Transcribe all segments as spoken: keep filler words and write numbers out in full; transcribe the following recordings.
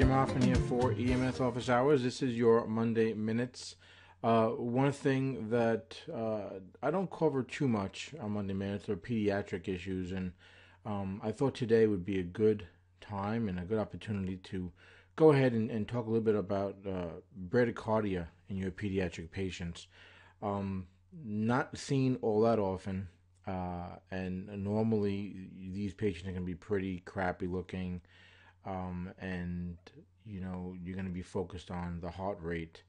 Jim Hoffman here for E M S Office Hours. This is your Monday Minutes. Uh, one thing that uh, I don't cover too much on Monday Minutes are pediatric issues, and um, I thought today would be a good time and a good opportunity to go ahead and, and talk a little bit about uh, bradycardia in your pediatric patients. Um, not seen all that often, uh, and normally these patients are going to be pretty crappy looking. Um, and, you know, you're going to be focused on the heart rate.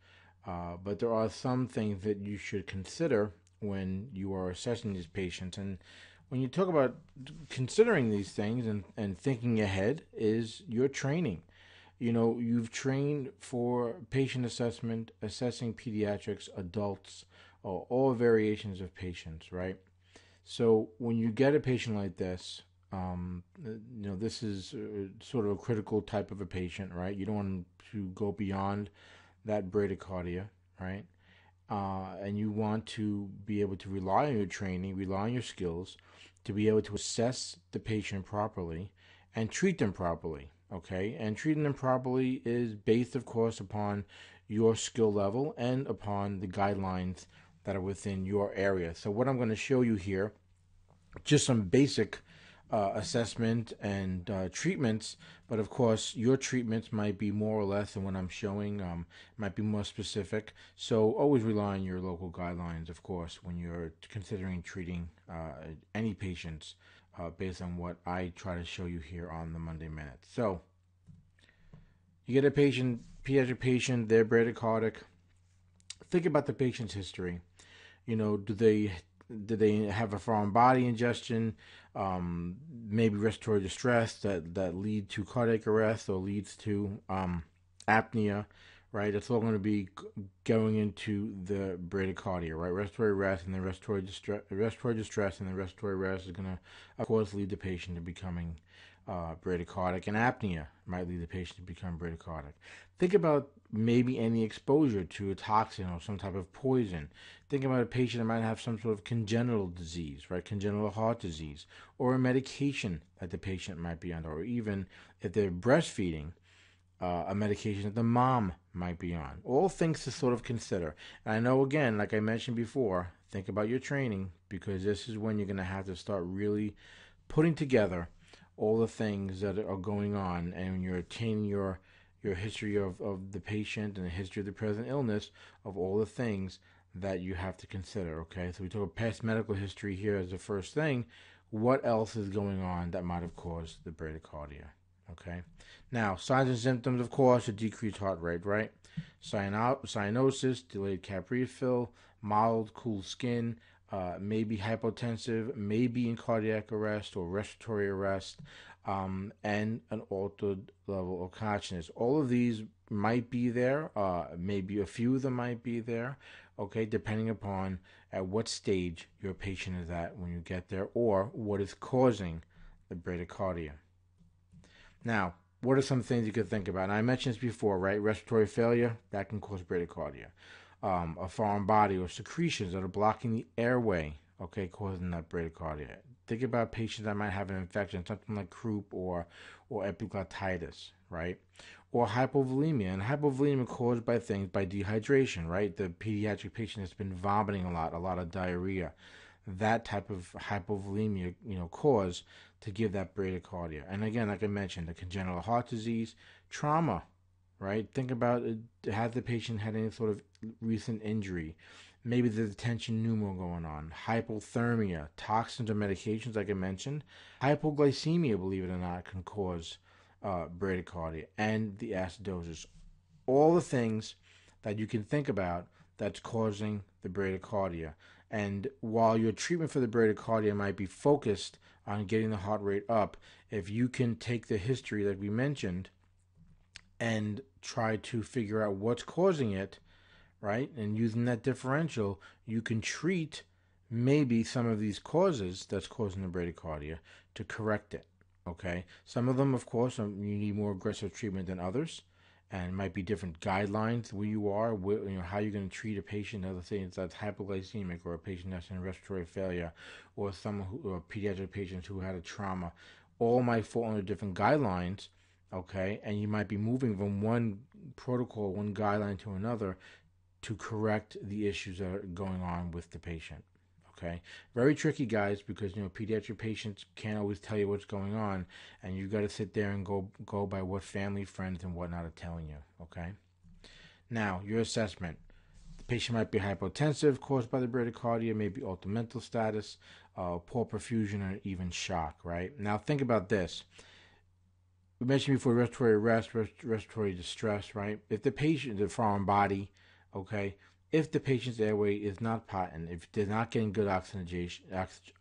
Uh, but there are some things that you should consider when you are assessing these patients. And when you talk about considering these things and, and thinking ahead is your training. You know, you've trained for patient assessment, assessing pediatrics, adults, or all variations of patients, right? So when you get a patient like this, Um, you know, this is uh, sort of a critical type of a patient, right? You don't want to go beyond that bradycardia, right? Uh, and you want to be able to rely on your training, rely on your skills to be able to assess the patient properly and treat them properly, okay? And treating them properly is based, of course, upon your skill level and upon the guidelines that are within your area. So what I'm going to show you here, just some basic Uh, assessment and uh, treatments, but of course your treatments might be more or less than what I'm showing, um, might be more specific, so always rely on your local guidelines, of course, when you're considering treating uh, any patients uh, based on what I try to show you here on the Monday Minute. So you get a patient, pediatric patient, they're bradycardic. Think about the patient's history. You know, do they Did they have a foreign body ingestion, um, maybe respiratory distress that, that lead to cardiac arrest or leads to um, apnea, right? It's all going to be going into the bradycardia, right? Respiratory arrest and then respiratory distress, respiratory distress and then respiratory arrest is going to, of course, lead the patient to becoming uh, bradycardic, and apnea might lead the patient to become bradycardic. Think about maybe any exposure to a toxin or some type of poison. Think about a patient that might have some sort of congenital disease, right? Congenital heart disease, or a medication that the patient might be under, or even if they're breastfeeding, uh, a medication that the mom might be on. All things to sort of consider. And I know, again, like I mentioned before, think about your training, because this is when you're going to have to start really putting together all the things that are going on, and you're attaining your your history of, of the patient and the history of the present illness, of all the things that you have to consider, okay? So we talk about past medical history here as the first thing. What else is going on that might have caused the bradycardia, okay? Now, signs and symptoms, of course, a decreased heart rate, right? Cyanosis, delayed cap refill, mild, cool skin, uh, maybe hypotensive, maybe in cardiac arrest or respiratory arrest, Um, and an altered level of consciousness. All of these might be there. Uh, maybe a few of them might be there, okay, depending upon at what stage your patient is at when you get there, or what is causing the bradycardia. Now, what are some things you could think about? And I mentioned this before, right? Respiratory failure, that can cause bradycardia. Um, a foreign body or secretions that are blocking the airway, okay, causing that bradycardia. Think about patients that might have an infection, something like croup or or epiglottitis, right? Or hypovolemia. And hypovolemia caused by things, by dehydration, right? The pediatric patient has been vomiting a lot, a lot of diarrhea. That type of hypovolemia, you know, cause to give that bradycardia. And again, like I mentioned, the congenital heart disease, trauma, right? Think about, has the patient had any sort of recent injury? Maybe there's a tension pneumo going on, hypothermia, toxins or medications like I mentioned, hypoglycemia, believe it or not, can cause uh, bradycardia, and the acidosis. All the things that you can think about that's causing the bradycardia. And while your treatment for the bradycardia might be focused on getting the heart rate up, if you can take the history that we mentioned and try to figure out what's causing it, right, and using that differential, you can treat maybe some of these causes that's causing the bradycardia to correct it, okay? Some of them, of course, you need more aggressive treatment than others, and it might be different guidelines where you are, where, you know, how you're going to treat a patient, other things that's hypoglycemic, or a patient that's in respiratory failure, or some who, or pediatric patients who had a trauma. All might fall under different guidelines okay? And you might be moving from one protocol, one guideline to another to correct the issues that are going on with the patient, okay? Very tricky, guys, because, you know, pediatric patients can't always tell you what's going on, and you've got to sit there and go, go by what family, friends, and whatnot are telling you, okay? Now, your assessment. The patient might be hypotensive caused by the bradycardia, maybe altered mental status, uh, poor perfusion, or even shock, right? Now, think about this. We mentioned before respiratory arrest, rest, respiratory distress, right? If the patient is a foreign body, okay, if the patient's airway is not patent, if they're not getting good oxygenation,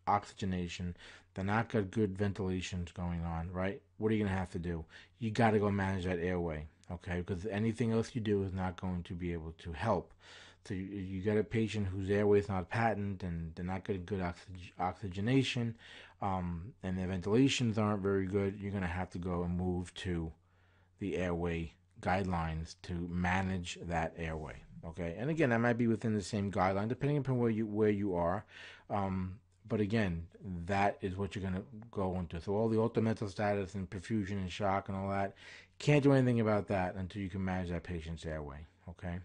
oxygenation, they're not got good ventilations going on, right? What are you going to have to do? You got to go manage that airway, okay? Because anything else you do is not going to be able to help. So you, you got a patient whose airway is not patent, and they're not getting good oxy oxygenation, um, and their ventilations aren't very good. You're going to have to go and move to the airway guidelines to manage that airway. Okay, and again, that might be within the same guideline, depending upon where you where you are. Um, but again, that is what you're going to go into. So all the altered mental status and perfusion and shock and all that, can't do anything about that until you can manage that patient's airway. Okay.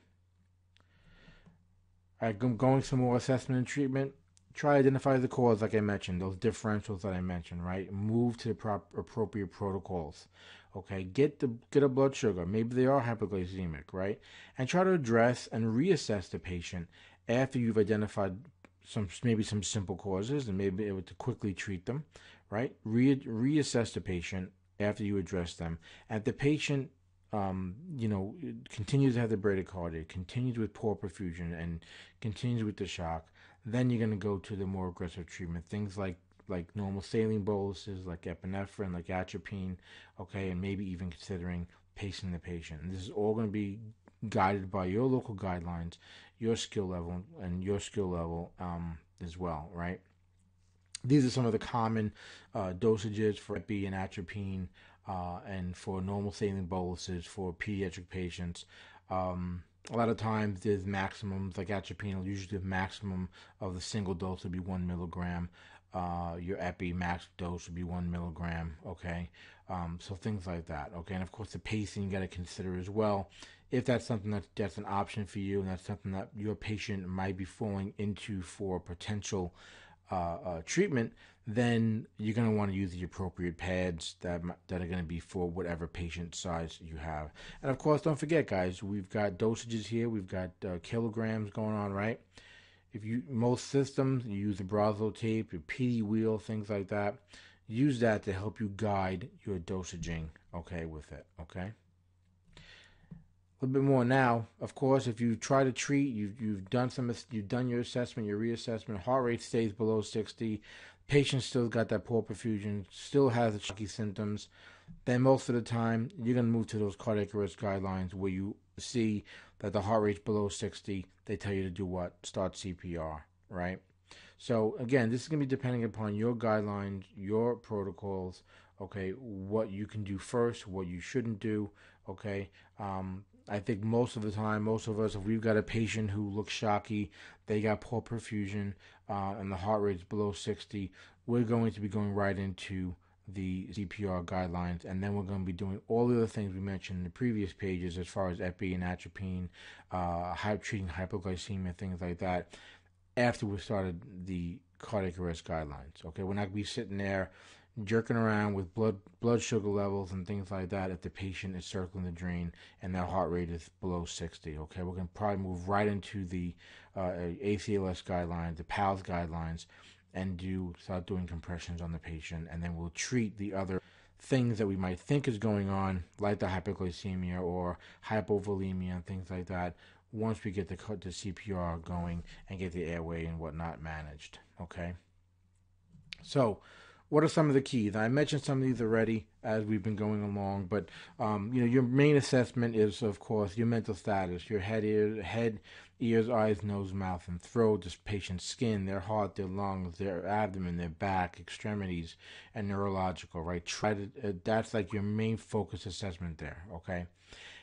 Right, going some more assessment and treatment. Try to identify the cause, like I mentioned, those differentials that I mentioned, right? Move to the proper, appropriate protocols, okay? Get the get a blood sugar. Maybe they are hypoglycemic, right? And try to address and reassess the patient after you've identified some maybe some simple causes and maybe able to quickly treat them, right? Re reassess the patient after you address them, and the patient. Um, you know, continues to have the bradycardia, continues with poor perfusion, and continues with the shock, then you're going to go to the more aggressive treatment. Things like, like normal saline boluses, like epinephrine, like atropine, okay, and maybe even considering pacing the patient. And this is all going to be guided by your local guidelines, your skill level, and your skill level um, as well, right? These are some of the common uh, dosages for epi and atropine, Uh, and for normal saline boluses for pediatric patients. Um, a lot of times there's maximums, like atropine, usually the maximum of the single dose would be one milligram. Uh, your epi max dose would be one milligram, okay? Um, so things like that, okay? And of course the pacing you gotta consider as well. If that's something that, that's an option for you, and that's something that your patient might be falling into for potential Uh, uh, treatment, then you're going to want to use the appropriate pads that, that are going to be for whatever patient size you have. And of course, don't forget, guys, we've got dosages here. We've got uh, kilograms going on, right? If you most systems you use the Broselow tape, your P D wheel, things like that. Use that to help you guide your dosaging, okay, with it, okay? A little bit more now. Of course, if you try to treat, you've you've done some, you've done your assessment, your reassessment. Heart rate stays below sixty. Patient still got that poor perfusion, still has the shaky symptoms. Then most of the time, you're gonna move to those cardiac arrest guidelines where you see that the heart rate's below sixty. They tell you to do what? Start C P R, right? So again, this is gonna be depending upon your guidelines, your protocols. Okay, what you can do first, what you shouldn't do. Okay. Um, I think most of the time, most of us, if we've got a patient who looks shocky, they got poor perfusion, uh, and the heart rate's below sixty, we're going to be going right into the C P R guidelines, and then we're going to be doing all the other things we mentioned in the previous pages as far as epi and atropine, uh, treating hypoglycemia, things like that, after we've started the cardiac arrest guidelines. Okay, we're not going to be sitting there jerking around with blood blood sugar levels and things like that if the patient is circling the drain and their heart rate is below sixty. Okay, we're going to probably move right into the uh, A C L S guidelines, the PALS guidelines, and do start doing compressions on the patient, and then we'll treat the other things that we might think is going on, like the hypoglycemia or hypovolemia and things like that, once we get the, the C P R going and get the airway and whatnot managed. Okay, so what are some of the keys? I mentioned some of these already as we've been going along, but um, you know, your main assessment is, of course, your mental status, your head, ear, head, ears, eyes, nose, mouth, and throat, this patient's skin, their heart, their lungs, their abdomen, their back, extremities, and neurological, right? Try to, uh, that's like your main focus assessment there, okay?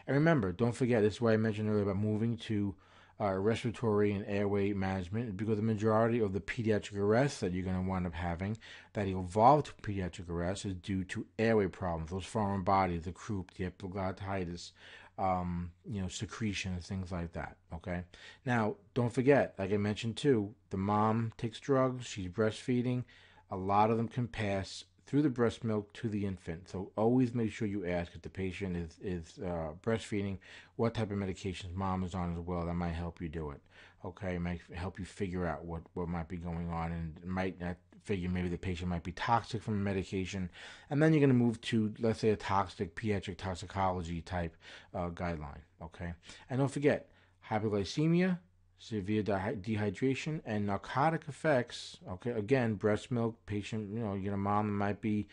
And remember, don't forget, this is why I mentioned earlier about moving to uh, respiratory and airway management, because the majority of the pediatric arrests that you're going to wind up having that evolve to pediatric arrests is due to airway problems, those foreign bodies, the croup, the epiglottitis, um, you know, secretion and things like that, okay? Now, don't forget, like I mentioned too, the mom takes drugs, she's breastfeeding. A lot of them can pass through the breast milk to the infant. So always make sure you ask if the patient is, is uh, breastfeeding, what type of medications mom is on as well. That might help you do it, okay? It might help you figure out what, what might be going on, and it might not figure maybe the patient might be toxic from medication. And then you're going to move to, let's say, a toxic pediatric toxicology type uh, guideline, okay? And don't forget, hypoglycemia, severe de dehydration, and narcotic effects, okay? Again, breast milk, patient, you know, your mom might be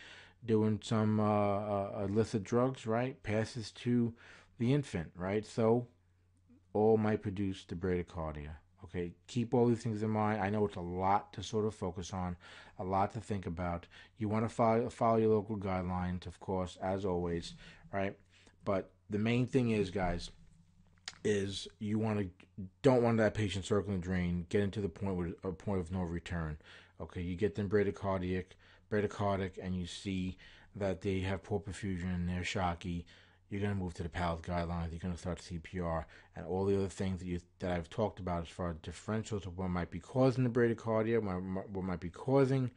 doing some uh, illicit drugs, right? Passes to the infant, right? So all might produce the bradycardia, okay? Keep all these things in mind. I know it's a lot to sort of focus on, a lot to think about. You want to follow, follow your local guidelines, of course, as always, right? But the main thing is, guys, is you want to don't want that patient circling the drain, getting to the point with a point of no return. Okay, you get them bradycardic, bradycardic, and you see that they have poor perfusion and they're shocky. You're going to move to the PALS guidelines. You're going to start C P R and all the other things that you that I've talked about as far as differentials of what might be causing the bradycardia, what might be causing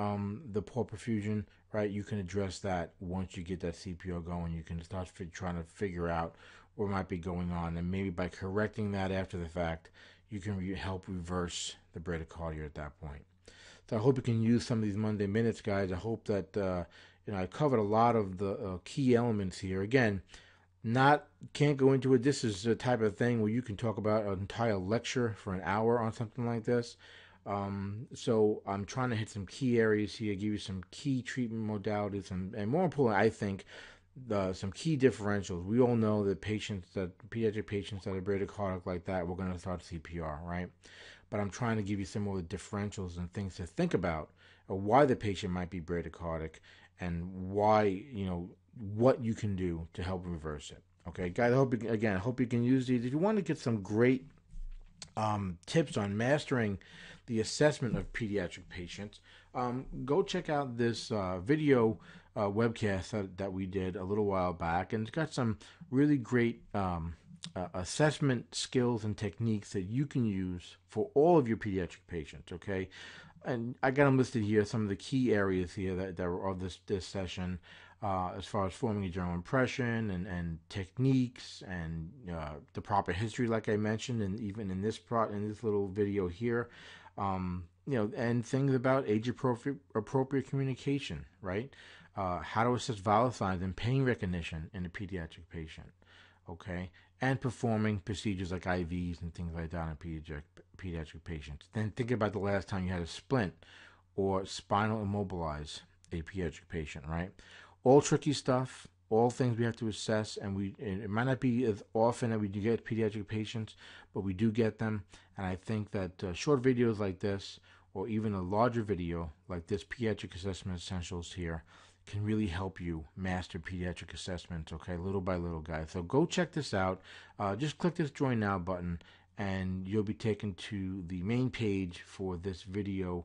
um, the poor perfusion. Right, you can address that once you get that C P R going. You can start trying to figure out what might be going on, and maybe by correcting that after the fact, you can re help reverse the bradycardia at that point. So I hope you can use some of these Monday Minutes, guys. I hope that uh, you know I covered a lot of the uh, key elements here. Again, not can't go into it. This is the type of thing where you can talk about an entire lecture for an hour on something like this. Um, so I'm trying to hit some key areas here, give you some key treatment modalities, and, and more importantly, I think, Uh, some key differentials. We all know that patients, that pediatric patients that are bradycardic like that, we're going to start C P R, right? But I'm trying to give you some more differentials and things to think about, or why the patient might be bradycardic, and why, you know, what you can do to help reverse it. Okay, guys, I hope you, again, I hope you can use these. If you want to get some great um, tips on mastering the assessment of pediatric patients, um, go check out this uh, video Uh, webcast that, that we did a little while back, and it's got some really great um, uh, assessment skills and techniques that you can use for all of your pediatric patients, okay? And I got them listed here, some of the key areas here that, that were of this, this session, uh, as far as forming a general impression and, and techniques and uh, the proper history, like I mentioned, and even in this, pro in this little video here, um, you know, and things about age-appropriate appropriate communication, right? Uh, how to assess vital signs and pain recognition in a pediatric patient, okay? And performing procedures like I Vs and things like that in pediatric, pediatric patients. Then think about the last time you had a splint or spinal immobilize a pediatric patient, right? All tricky stuff, all things we have to assess, and we it might not be as often that we do get pediatric patients, but we do get them, and I think that uh, short videos like this, or even a larger video like this Pediatric Assessment Essentials here, can really help you master pediatric assessments, okay, little by little, guys. So go check this out. Uh, just click this Join Now button, and you'll be taken to the main page for this video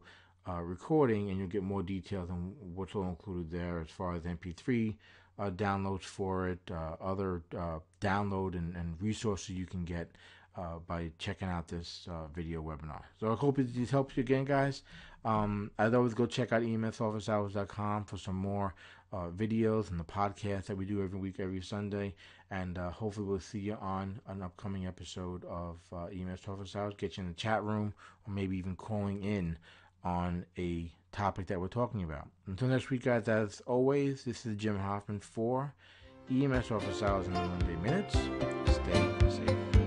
uh, recording, and you'll get more details on what's all included there as far as M P three uh, downloads for it, uh, other uh, download and, and resources you can get uh, by checking out this uh, video webinar. So I hope this helps you again, guys. Um, as always, go check out E M S office hours dot com for some more uh, videos and the podcast that we do every week, every Sunday. And uh, hopefully we'll see you on an upcoming episode of uh, E M S Office Hours. Get you in the chat room, or maybe even calling in on a topic that we're talking about. Until next week, guys, as always, this is Jim Hoffman for E M S Office Hours and Monday Minutes. Stay safe.